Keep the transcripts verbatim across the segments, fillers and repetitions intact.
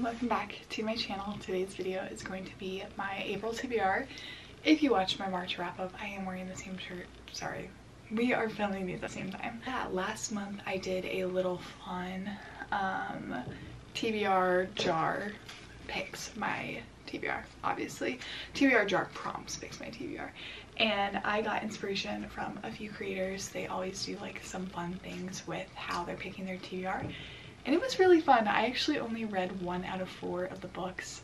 and welcome back to my channel. Today's video is going to be my April T B R. If you watched my March wrap-up, I am wearing the same shirt. Sorry, we are filming these at the same time. Yeah, last month I did a little fun um, T B R jar picks, my T B R, obviously. T B R jar prompts picks my T B R. And I got inspiration from a few creators. They always do like some fun things with how they're picking their T B R. And it was really fun. I actually only read one out of four of the books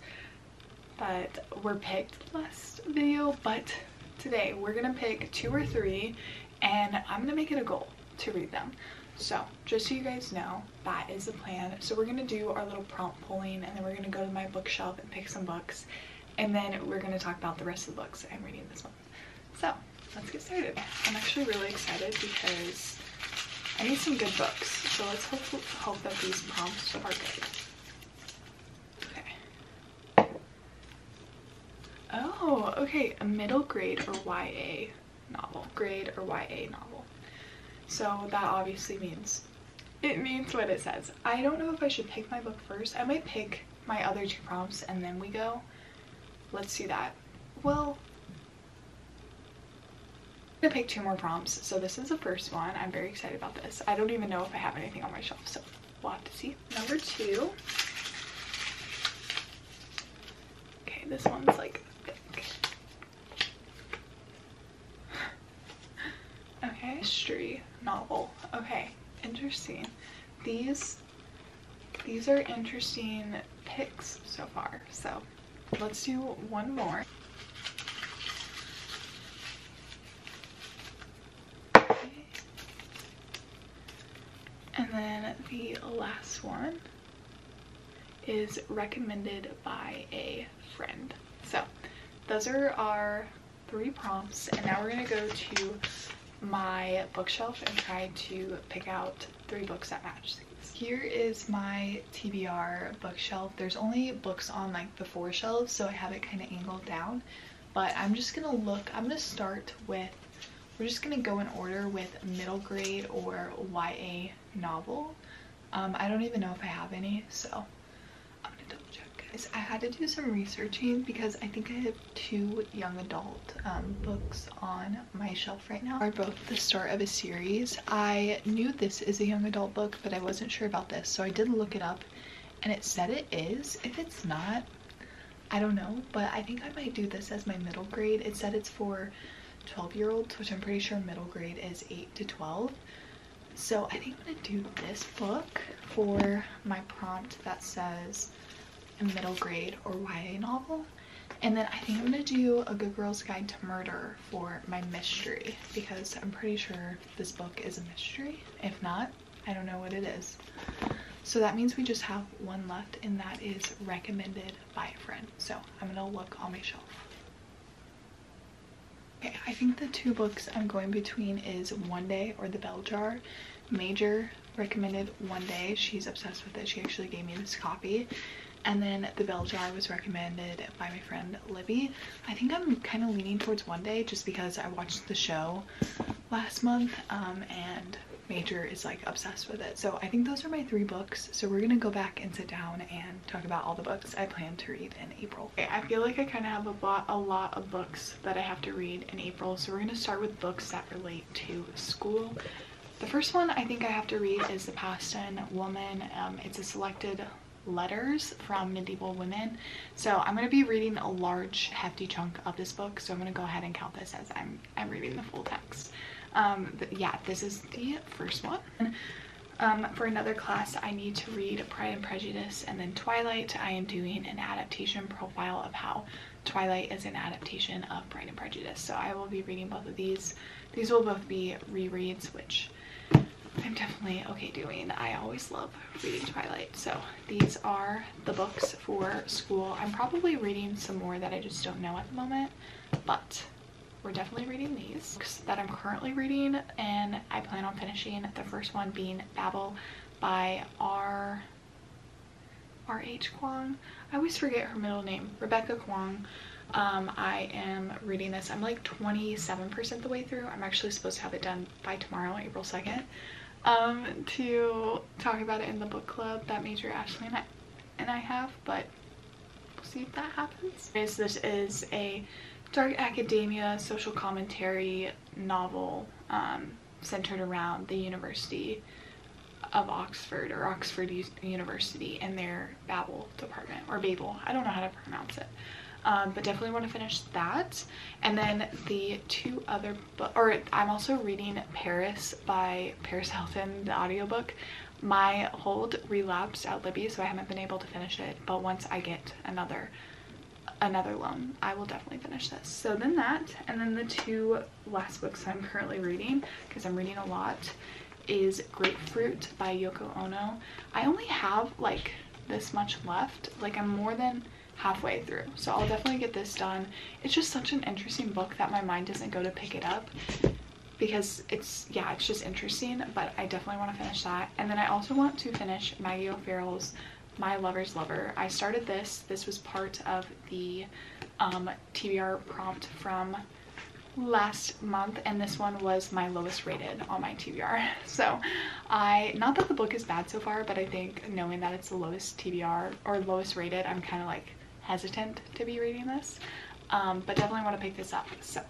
that were picked last video, but today we're gonna pick two or three and I'm gonna make it a goal to read them. So just so you guys know, that is the plan. So we're gonna do our little prompt polling and then we're gonna go to my bookshelf and pick some books, and then we're gonna talk about the rest of the books I'm reading this month. So let's get started. I'm actually really excited because I need some good books, so let's hope, hope that these prompts are good. Okay. Oh, okay, a middle grade or Y A novel. Grade or Y A novel. So that obviously means, it means what it says. I don't know if I should pick my book first. I might pick my other two prompts and then we go. Let's do that. Well, I'm gonna pick two more prompts. So this is the first one. I'm very excited about this. I don't even know if I have anything on my shelf, so we'll have to see. Number two. Okay, this one's like thick. Okay, mystery novel. Okay, interesting. These these are interesting picks so far. So let's do one more. And then the last one is recommended by a friend. So those are our three prompts, and now we're gonna go to my bookshelf and try to pick out three books that match these. Here is my T B R bookshelf. There's only books on like the four shelves, so I have it kind of angled down, but I'm just gonna look, I'm gonna start with We're just gonna go in order with middle grade or Y A novel. Um, I don't even know if I have any, so I'm gonna double check, guys. I had to do some researching because I think I have two young adult um, books on my shelf right now. Are both the start of a series. I knew this is a young adult book, but I wasn't sure about this, so I did look it up, and it said it is. If it's not, I don't know, but I think I might do this as my middle grade. It said it's for twelve year olds, which I'm pretty sure middle grade is eight to twelve, so I think I'm gonna do this book for my prompt that says a middle grade or Y A novel, and then I think I'm gonna do A Good Girl's Guide to Murder for my mystery, because I'm pretty sure this book is a mystery. If not, I don't know what it is. So that means we just have one left, and that is recommended by a friend. So I'm gonna look on my shelf. Okay, I think the two books I'm going between is One Day or The Bell Jar. Major recommended One Day. She's obsessed with it. She actually gave me this copy. And then The Bell Jar was recommended by my friend Libby. I think I'm kind of leaning towards One Day just because I watched the show last month um, and Major is like obsessed with it. So I think those are my three books. So we're gonna go back and sit down and talk about all the books I plan to read in April. Okay, I feel like I kind of have a lot, a lot of books that I have to read in April. So we're gonna start with books that relate to school. The first one I think I have to read is The Paston Woman. Um, it's a selected letters from medieval women. So I'm gonna be reading a large hefty chunk of this book. So I'm gonna go ahead and count this as I'm, I'm reading the full text. Um, but yeah, this is the first one. Um, for another class, I need to read Pride and Prejudice and then Twilight. I am doing an adaptation profile of how Twilight is an adaptation of Pride and Prejudice. So I will be reading both of these. These will both be rereads, which I'm definitely okay doing. I always love reading Twilight. So these are the books for school. I'm probably reading some more that I just don't know at the moment, but we're definitely reading these books that I'm currently reading, and I plan on finishing the first one being Babel by R. R H Kuang. I always forget her middle name. Rebecca Kuang. Um, I am reading this. I'm like twenty-seven percent the way through. I'm actually supposed to have it done by tomorrow, April second, um, to talk about it in the book club that Major, Ashley, and I and I have, but we'll see if that happens. This is a dark academia social commentary novel um, centered around the University of Oxford, or Oxford University, and their Babel department, or Babel, I don't know how to pronounce it. Um, but definitely want to finish that. And then the two other books, or I'm also reading Paris by Paris Hilton, the audiobook. My hold relapsed out Libby, so I haven't been able to finish it, but once I get another another loan, I will definitely finish this. So then that, and then the two last books I'm currently reading, because I'm reading a lot, is Grapefruit by Yoko Ono. I only have like this much left, like I'm more than halfway through, so I'll definitely get this done. It's just such an interesting book that my mind doesn't go to pick it up, because it's, yeah, it's just interesting, but I definitely want to finish that. And then I also want to finish Maggie O'Farrell's My Lover's Lover. I started this, this was part of the um, T B R prompt from last month, and this one was my lowest rated on my T B R. So I, not that the book is bad so far, but I think knowing that it's the lowest T B R or lowest rated, I'm kind of like hesitant to be reading this, um, but definitely want to pick this up. So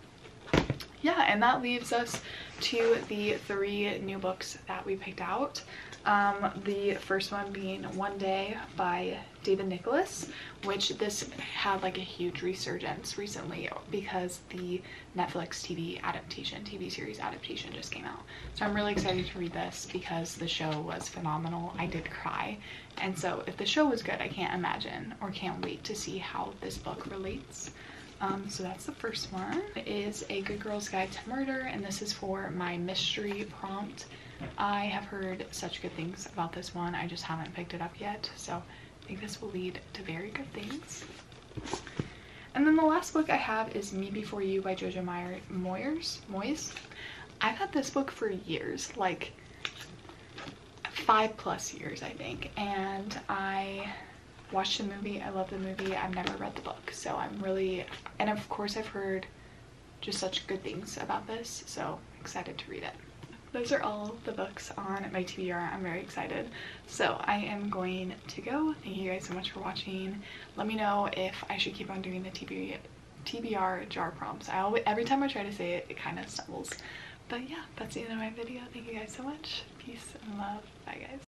yeah, and that leaves us to the three new books that we picked out. Um, the first one being One Day by David Nicholls, which this had like a huge resurgence recently because the Netflix T V adaptation, T V series adaptation just came out. So I'm really excited to read this because the show was phenomenal. I did cry. And so if the show was good, I can't imagine or can't wait to see how this book relates. Um, so that's the first one. It is A Good Girl's Guide to Murder, and this is for my mystery prompt. I have heard such good things about this one. I just haven't picked it up yet, so I think this will lead to very good things. And then the last book I have is Me Before You by Jojo Moyers. Moyes. I've had this book for years, like five plus years, I think, and I watched the movie. I love the movie. I've never read the book, so I'm really, and of course I've heard just such good things about this, so excited to read it. Those are all the books on my T B R. I'm very excited. So I am going to go. Thank you guys so much for watching. Let me know if I should keep on doing the T B R jar prompts. I always, every time I try to say it, it kind of stumbles. But yeah, that's the end of my video. Thank you guys so much. Peace and love. Bye guys.